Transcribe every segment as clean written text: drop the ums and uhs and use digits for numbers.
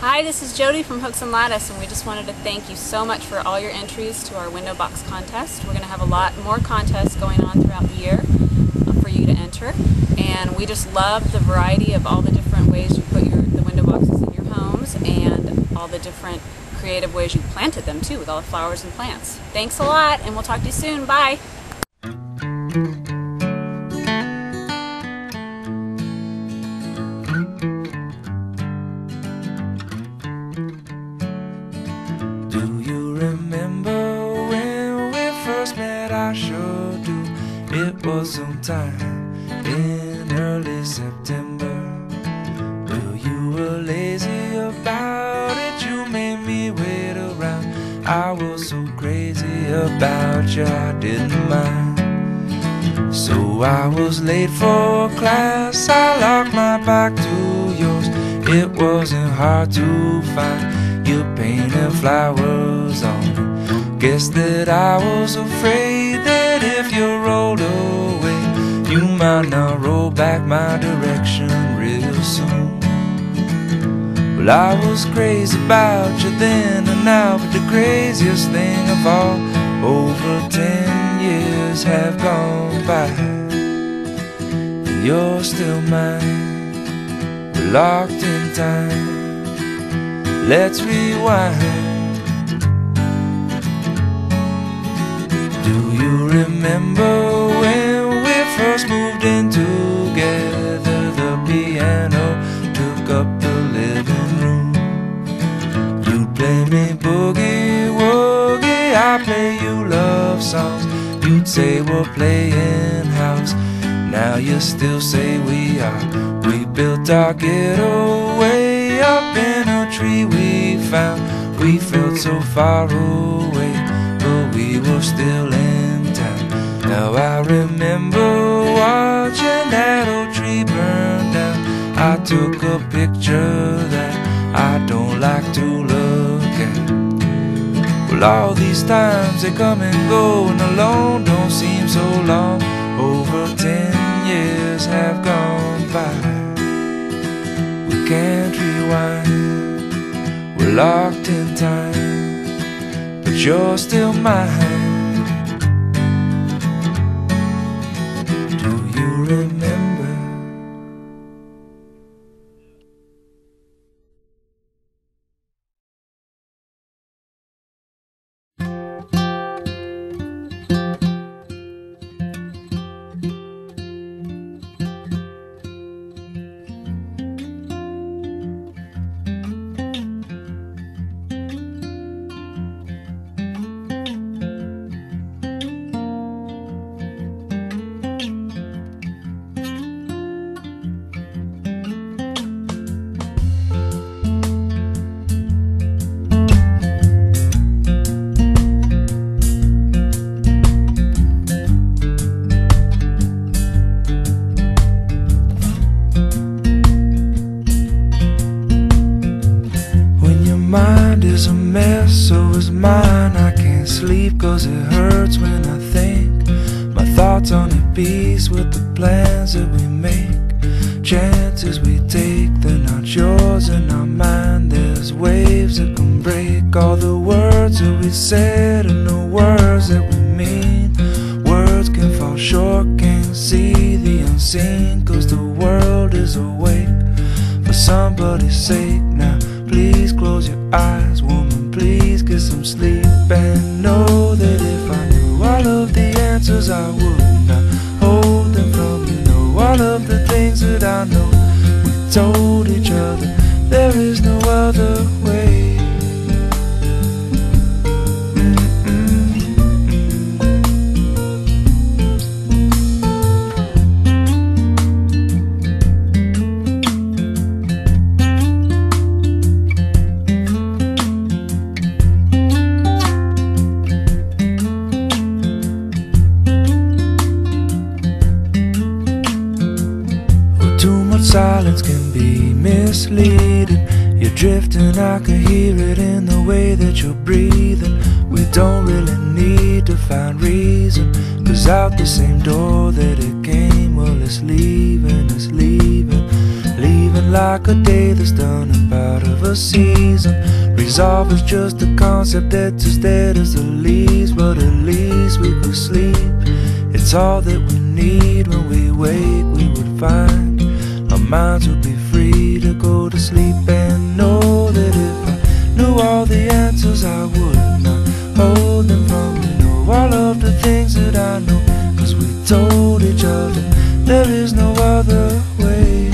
Hi, this is Jody from Hooks and Lattice, and we just wanted to thank you so much for all your entries to our window box contest. We're going to have a lot more contests going on throughout the year for you to enter, and we just love the variety of all the different ways you put the window boxes in your homes and all the different creative ways you planted them too, with all the flowers and plants. Thanks a lot, and we'll talk to you soon. Bye! Do you remember when we first met? I sure do. It was sometime in early September. Well, you were lazy about it, you made me wait around. I was so crazy about you, I didn't mind. So I was late for class, I locked my back to yours. It wasn't hard to find. You painted flowers on it. Guess that I was afraid that if you rolled away, you might not roll back my direction real soon. Well, I was crazy about you then and now, but the craziest thing of all, over 10 years have gone by, and you're still mine. We're locked in time. Let's rewind. Do you remember when we first moved in together? The piano took up the living room. You play me boogie woogie, I play you love songs. You'd say we're playing house, now you still say we are. We built our getaway up in a tree we found. We felt so far away, but we were still in town. Now I remember watching that old tree burn down. I took a picture that I don't like to look at. Well, all these times they come and go, and alone don't seem so long. Over 10 years have gone by. We can't rewind. We're locked in time, but you're still mine. Do you remember? Is a mess, so is mine. I can't sleep cause it hurts when I think. My thoughts aren't at peace with the plans that we make. Chances we take, they're not yours and not mine. There's waves that can break all the words that we said and the words that we mean. Words can fall short, can't see the unseen, cause the world is awake for somebody's sake. Now please close your eyes, woman, please get some sleep. And know that if I knew all of the answers, I would not hold them from you. Know all of the things that I know, we told each other there is no other way. Silence can be misleading. You're drifting, I can hear it in the way that you're breathing. We don't really need to find reason, cause out the same door that it came, well, it's leaving, leaving life. like a day that's done and part of a season. Resolve is just a concept that's as dead as the leaves, but at least we could sleep. It's all that we need. When we wake, we would find our minds would be free to go to sleep and know that if I knew all the answers, I would not hold them from you. Know all of the things that I know, 'cause we told each other there is no other way.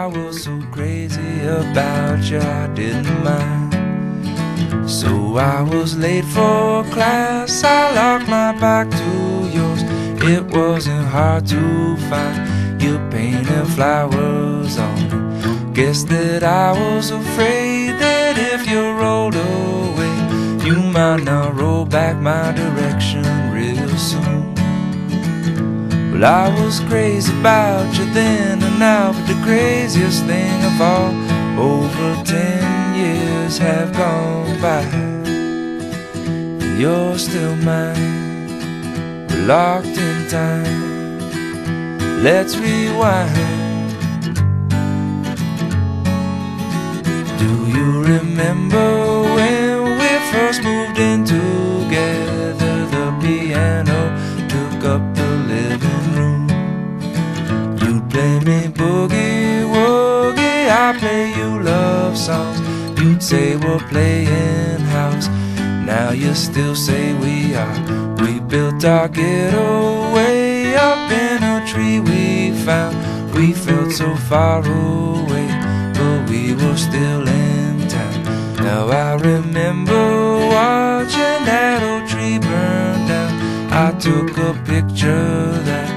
I was crazy about you then and now, but the craziest thing of all, over 10 years have gone by, and you're still mine. We're locked in time. Let's rewind. Do you remember when we first moved in together? The piano took up the living room. You play me boogie woogie, I play you love songs. You'd say we're playing house, now you still say we are. We built our ghetto way up in a tree we found. We felt so far away, but we were still in town. Now I remember watching that old tree burn down. I took a picture that